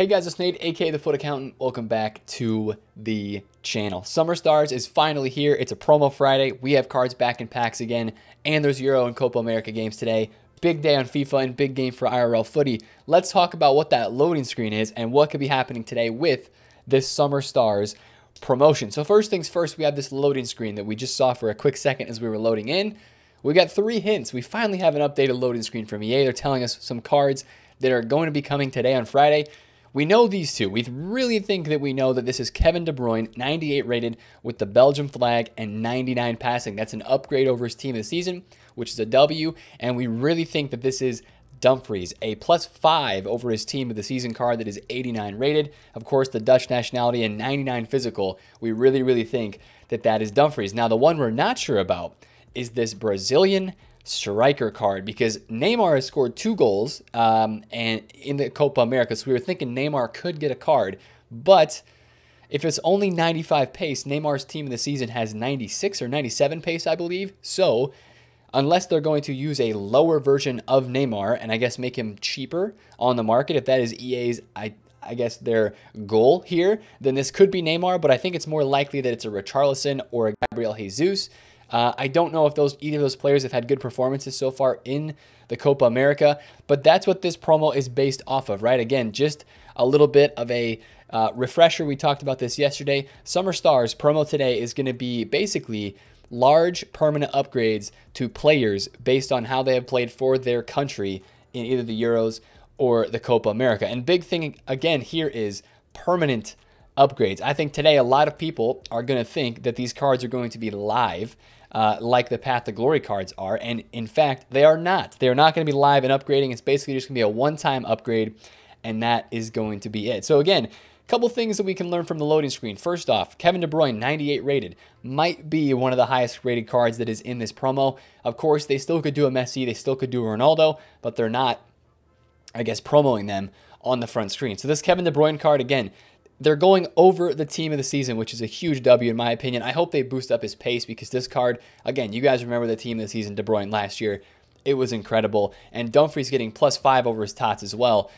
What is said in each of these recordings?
Hey guys, it's Nate, aka The Foot Accountant. Welcome back to the channel. Summer Stars is finally here. It's a promo Friday. We have cards back in packs again, and there's Euro and Copa America games today. Big day on FIFA and big game for IRL footy. Let's talk about what that loading screen is and what could be happening today with this Summer Stars promotion. So first things first, we have this loading screen that we just saw for a quick second as we were loading in. We got three hints. We finally have an updated loading screen from EA. They're telling us some cards that are going to be coming today on Friday. We know these two. We really think that we know that this is Kevin De Bruyne, 98 rated with the Belgium flag and 99 passing. That's an upgrade over his team of the season, which is a W. And we really think that this is Dumfries, a +5 over his team of the season card that is 89 rated. Of course, the Dutch nationality and 99 physical. We really think that that is Dumfries. Now, the one we're not sure about is this Brazilian striker card, because Neymar has scored 2 goals and in the Copa America, so we were thinking Neymar could get a card. But if it's only 95 pace, Neymar's team in the season has 96 or 97 pace, I believe. So unless they're going to use a lower version of Neymar and I guess make him cheaper on the market, if that is EA's I guess their goal here, then this could be Neymar, but I think it's more likely that it's a Richarlison or a Gabriel Jesus. I don't know if either of those players have had good performances so far in the Copa America, but that's what this promo is based off of, right? Again, just a little bit of a refresher. We talked about this yesterday. Summer Stars promo today is going to be basically large permanent upgrades to players based on how they have played for their country in either the Euros or the Copa America. And big thing, again, here is permanent upgrades. I think today a lot of people are going to think that these cards are going to be live, like the Path to Glory cards are, and in fact, they are not. They're not going to be live and upgrading. It's basically just going to be a one-time upgrade, and that is going to be it. So again, a couple things that we can learn from the loading screen. First off, Kevin De Bruyne, 98 rated, might be one of the highest rated cards that is in this promo. Of course, they still could do a Messi, they still could do a Ronaldo, but they're not, I guess, promoting them on the front screen. So this Kevin De Bruyne card, again, they're going over the team of the season, which is a huge W in my opinion. I hope they boost up his pace, because this card, again, you guys remember the team of the season, De Bruyne last year. It was incredible. And Dumfries getting +5 over his tots as well.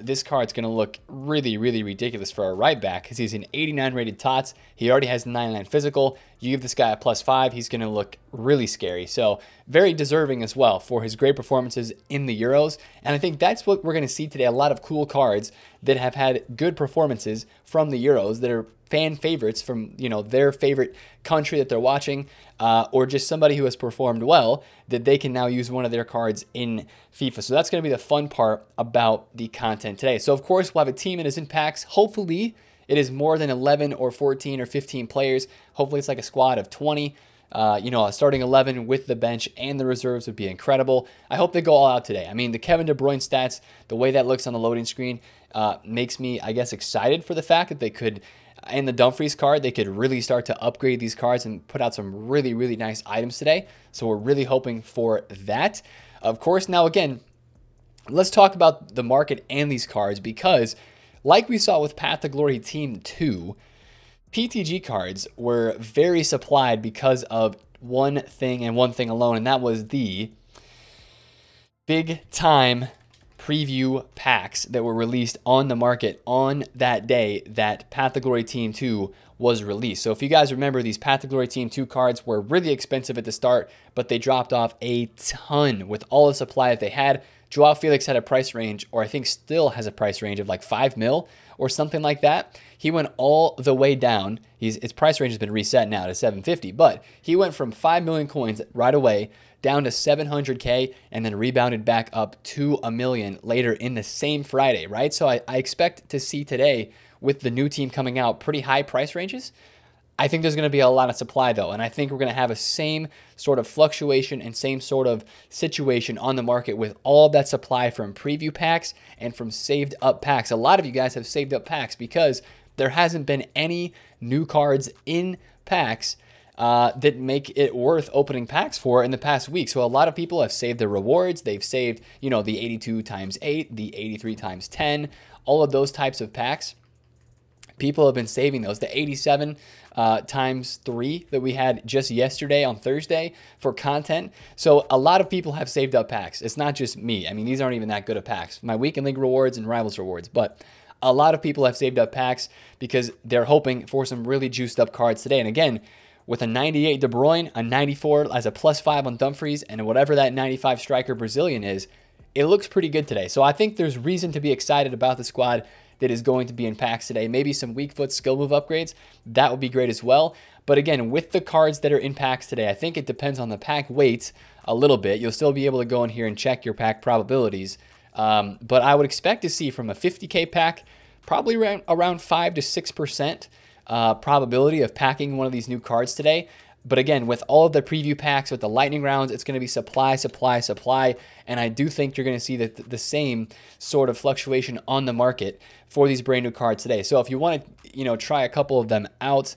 This card's going to look really ridiculous for our right back, because he's an 89 rated tots. He already has 99 physical. You give this guy a +5, he's going to look really scary. So very deserving as well for his great performances in the Euros. And I think that's what we're going to see today. A lot of cool cards that have had good performances from the Euros that are fan favorites from, you know, their favorite country that they're watching, or just somebody who has performed well, that they can now use one of their cards in FIFA. So that's going to be the fun part about the content today. So of course, we'll have a team that is in packs. Hopefully it is more than 11 or 14 or 15 players. Hopefully it's like a squad of 20. You know, a starting 11 with the bench and the reserves would be incredible. I hope they go all out today. I mean, the Kevin De Bruyne stats, the way that looks on the loading screen, makes me, I guess, excited for the fact that they could, and the Dumfries card, they could really start to upgrade these cards and put out some really nice items today. So we're really hoping for that. Of course, now again, let's talk about the market and these cards, because like we saw with Path to Glory Team 2, PTG cards were very supplied because of one thing and one thing alone, and that was the big time preview packs that were released on the market on that day that Path to Glory Team 2 was released. So if you guys remember, these Path to Glory Team 2 cards were really expensive at the start, but they dropped off a ton with all the supply that they had. Joao Felix had a price range, or I think still has a price range of like 5 mil or something like that. He went all the way down. His price range has been reset now to 750, but he went from 5 million coins right away down to 700K and then rebounded back up to $1 million later in the same Friday, right? So I expect to see today with the new team coming out pretty high price ranges. I think there's going to be a lot of supply though, and I think we're going to have a same sort of fluctuation and same sort of situation on the market with all that supply from preview packs and from saved up packs. A lot of you guys have saved up packs because there hasn't been any new cards in packs that make it worth opening packs for in the past week. So a lot of people have saved their rewards. They've saved, you know, the 82x8, the 83x10, all of those types of packs. People have been saving those. The 87x3 that we had just yesterday on Thursday for content. So a lot of people have saved up packs. It's not just me. I mean, these aren't even that good of packs. My weekend league rewards and rivals rewards, but A lot of people have saved up packs because they're hoping for some really juiced up cards today. And again, with a 98 De Bruyne, a 94 as a +5 on Dumfries, and whatever that 95 striker Brazilian is, it looks pretty good today. So I think there's reason to be excited about the squad that is going to be in packs today. Maybe some weak foot skill move upgrades. That would be great as well. But again, with the cards that are in packs today, I think it depends on the pack weights a little bit. You'll still be able to go in here and check your pack probabilities. But I would expect to see from a 50K pack, probably around 5 to 6% probability of packing one of these new cards today. But again, with all of the preview packs, with the lightning rounds, it's going to be supply, supply, supply. And I do think you're going to see the same sort of fluctuation on the market for these brand new cards today. So if you want to, try a couple of them out,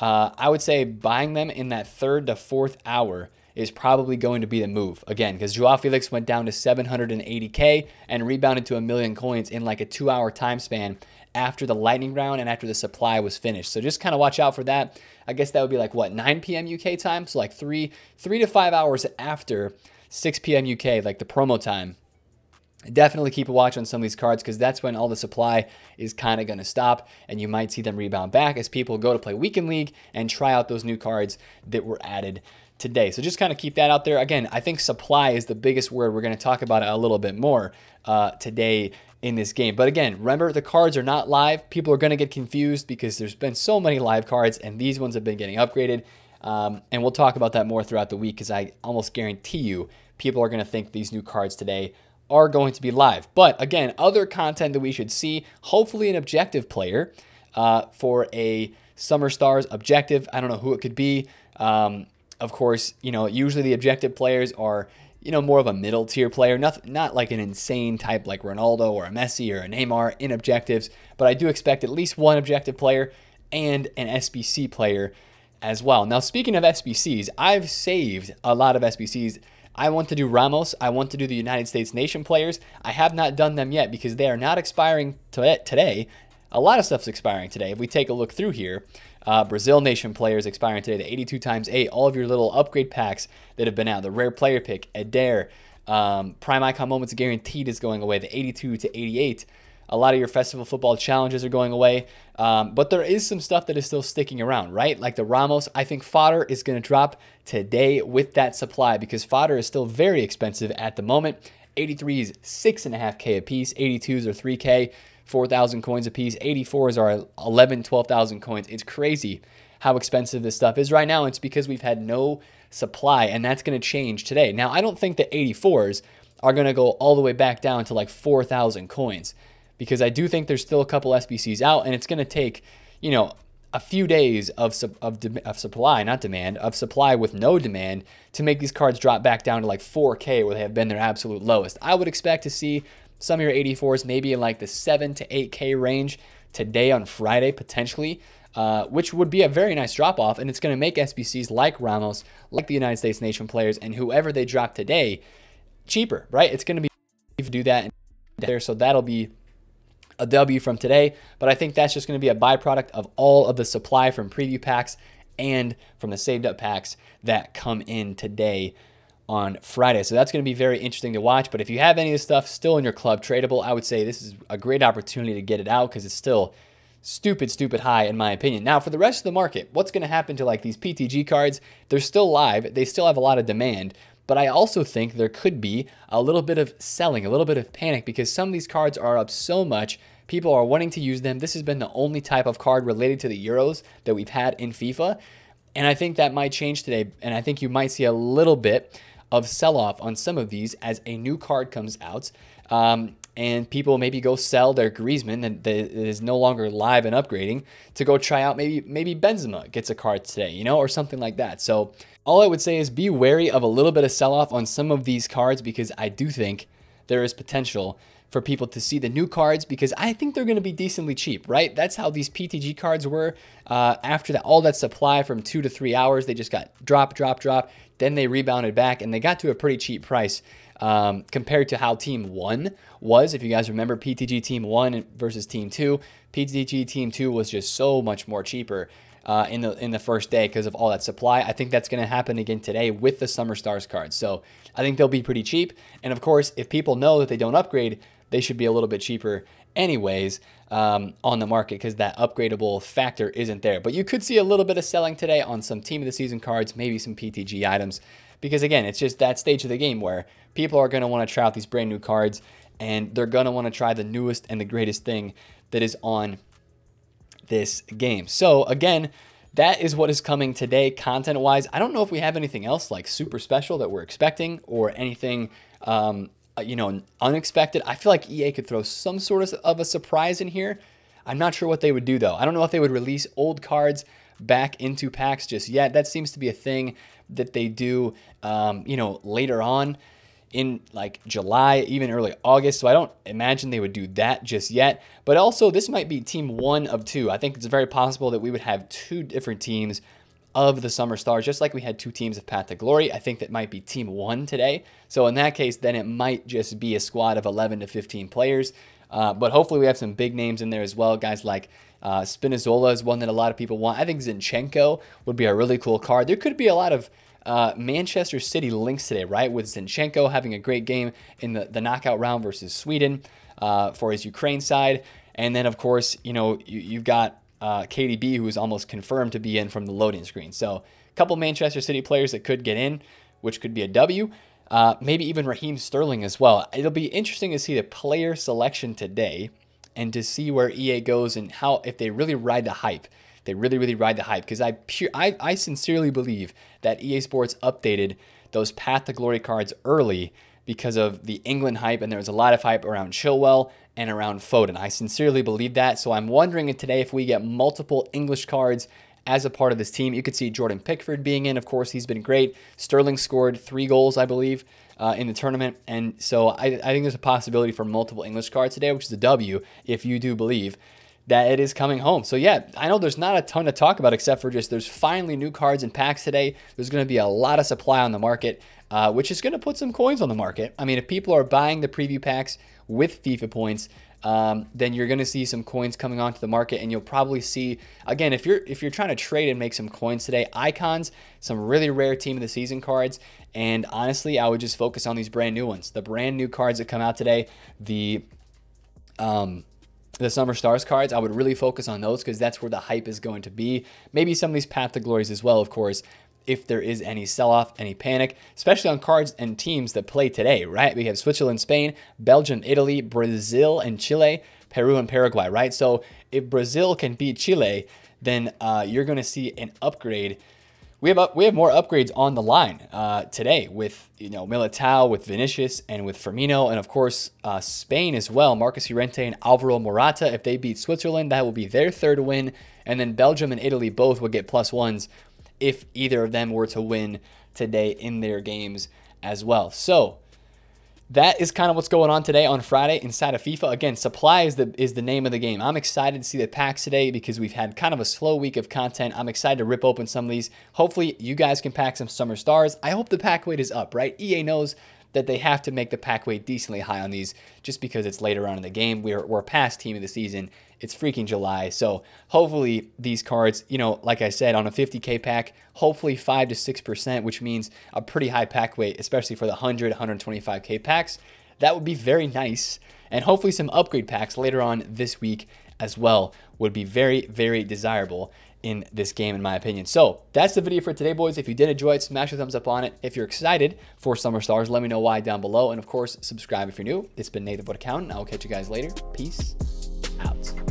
I would say buying them in that 3rd to 4th hour is probably going to be the move. Again, because Joao Felix went down to 780K and rebounded to 1 million coins in like a 2-hour time span after the lightning round and after the supply was finished. So just kind of watch out for that. I guess that would be like, what, 9 p.m. UK time? So like three to 5 hours after 6 p.m. UK, like the promo time. Definitely keep a watch on some of these cards because that's when all the supply is kind of going to stop, and you might see them rebound back as people go to play Weekend League and try out those new cards that were added today. So just kind of keep that out there. Again, I think supply is the biggest word. We're going to talk about it a little bit more today in this game. But again, remember, the cards are not live. People are going to get confused because there's been so many live cards, and these ones have been getting upgraded. And we'll talk about that more throughout the week because I almost guarantee you people are going to think these new cards today are going to be live. But again, other content that we should see, hopefully an objective player for a Summer Stars objective. I don't know who it could be. Of course, usually the objective players are, more of a middle tier player, not like an insane type like Ronaldo or a Messi or a Neymar in objectives, but I do expect at least one objective player and an SBC player as well. Now, speaking of SBCs, I've saved a lot of SBCs. I want to do Ramos. I want to do the United States Nation players. I have not done them yet because they are not expiring today. A lot of stuff's expiring today. If we take a look through here, Brazil Nation players expiring today, the 82x8, all of your little upgrade packs that have been out, the rare player pick, Adair, Prime Icon Moments Guaranteed is going away, the 82 to 88. A lot of your Festival Football challenges are going away, but there is some stuff that is still sticking around, right? Like the Ramos, I think fodder is going to drop today with that supply because fodder is still very expensive at the moment. 83s, 6.5K a piece, 82s are 3K. 4,000 coins a piece. 84s are 12,000 coins. It's crazy how expensive this stuff is right now. It's because we've had no supply, and that's going to change today. Now, I don't think the 84s are going to go all the way back down to like 4,000 coins because I do think there's still a couple SBCs out, and it's going to take, a few days of supply, not demand, of supply with no demand to make these cards drop back down to like 4K where they have been their absolute lowest. I would expect to see some of your 84s maybe in like the 7 to 8K range today on Friday potentially, which would be a very nice drop-off, and it's going to make SBCs like Ramos, like the United States Nation players, and whoever they drop today cheaper, right? It's going to be easy to do that there, so that'll be a W from today, but I think that's just going to be a byproduct of all of the supply from preview packs and from the saved-up packs that come in today on Friday. So that's going to be very interesting to watch. But if you have any of this stuff still in your club tradable, I would say this is a great opportunity to get it out because it's still stupid, stupid high in my opinion. Now for the rest of the market, what's going to happen to like these PTG cards? They're still live. They still have a lot of demand. But I also think there could be a little bit of selling, a little bit of panic because some of these cards are up so much. People are wanting to use them. This has been the only type of card related to the Euros that we've had in FIFA. And I think that might change today. And I think you might see a little bit of sell-off on some of these as a new card comes out, and people maybe go sell their Griezmann that is no longer live and upgrading to go try out maybe Benzema gets a card today, or something like that. So all I would say is be wary of a little bit of sell-off on some of these cards because I do think there is potential for people to see the new cards because I think they're going to be decently cheap, right? That's how these PTG cards were. After that, all that supply from 2 to 3 hours, they just got drop. Then they rebounded back and they got to a pretty cheap price compared to how Team 1 was. If you guys remember PTG Team 1 versus Team 2, PTG Team 2 was just so much more cheaper in the first day because of all that supply. I think that's going to happen again today with the Summer Stars cards. So I think they'll be pretty cheap. And of course, if people know that they don't upgrade, they should be a little bit cheaper anyways on the market because that upgradable factor isn't there. But you could see a little bit of selling today on some team of the season cards, maybe some PTG items, because again, it's just that stage of the game where people are going to want to try out these brand new cards and they're going to want to try the newest and the greatest thing that is on this game. So again, that is what is coming today content-wise. I don't know if we have anything else like super special that we're expecting or anything, you know, unexpected. I feel like EA could throw some sort of a surprise in here. I'm not sure what they would do though. I don't know if they would release old cards back into packs just yet. That seems to be a thing that they do, you know, later on in like July, even early August. So I don't imagine they would do that just yet. But also this might be team one of two. I think it's very possible that we would have two different teams of the Summer Stars, just like we had two teams of Path to Glory. I think that might be team one today. So in that case, then it might just be a squad of 11 to 15 players. But hopefully we have some big names in there as well. Guys like Spinazzola is one that a lot of people want. I think Zinchenko would be a really cool card. There could be a lot of Manchester City links today, right? With Zinchenko having a great game in the knockout round versus Sweden for his Ukraine side. And then, of course, you know, you've got KDB, who is almost confirmed to be in from the loading screen. So a couple Manchester City players that could get in, which could be a W. Maybe even Raheem Sterling as well. It'll be interesting to see the player selection today and to see where EA goes and how, if they really ride the hype. They really ride the hype, because I sincerely believe that EA Sports updated those Path to Glory cards early because of the England hype, and there was a lot of hype around Chilwell and around Foden. I sincerely believe that, so I'm wondering today if we get multiple English cards as a part of this team. You could see Jordan Pickford being in. Of course, he's been great. Sterling scored 3 goals, I believe, in the tournament, and so I think there's a possibility for multiple English cards today, which is a W if you do believe that it is coming home. So yeah, I know there's not a ton to talk about except for just there's finally new cards and packs today. There's going to be a lot of supply on the market, which is going to put some coins on the market. I mean, if people are buying the preview packs with FIFA points, then you're going to see some coins coming onto the market, and you'll probably see, again, if you're trying to trade and make some coins today, icons, some really rare team of the season cards, and honestly, I would just focus on these brand new ones, the brand new cards that come out today, the Summer Stars cards. I would really focus on those because that's where the hype is going to be. Maybe some of these Path to Glories as well, of course, if there is any sell-off, any panic, especially on cards and teams that play today, right? We have Switzerland, Spain, Belgium, Italy, Brazil, and Chile, Peru, and Paraguay, right? So if Brazil can beat Chile, then you're going to see an upgrade. We have more upgrades on the line today with, you know, Militao, with Vinicius, and with Firmino, and of course Spain as well. Marcus Llorente and Alvaro Morata. If they beat Switzerland, that will be their 3rd win, and then Belgium and Italy both will get +1s if either of them were to win today in their games as well. So that is kind of what's going on today on Friday inside of FIFA. Again, supply is the name of the game. I'm excited to see the packs today because we've had kind of a slow week of content. I'm excited to rip open some of these. Hopefully, you guys can pack some Summer Stars. I hope the pack weight is up, right? EA knows that they have to make the pack weight decently high on these just because it's later on in the game. We're past team of the season. It's freaking July. So hopefully these cards, you know, like I said, on a 50K pack, hopefully 5 to 6%, which means a pretty high pack weight, especially for the 100, 125K packs. That would be very nice. And hopefully some upgrade packs later on this week as well would be very, very desirable in this game, in my opinion. So that's the video for today, boys. If you did enjoy it, smash a thumbs up on it. If you're excited for Summer Stars, let me know why down below. And of course, subscribe if you're new. It's been Nate the Void Accountant. I'll catch you guys later. Peace out.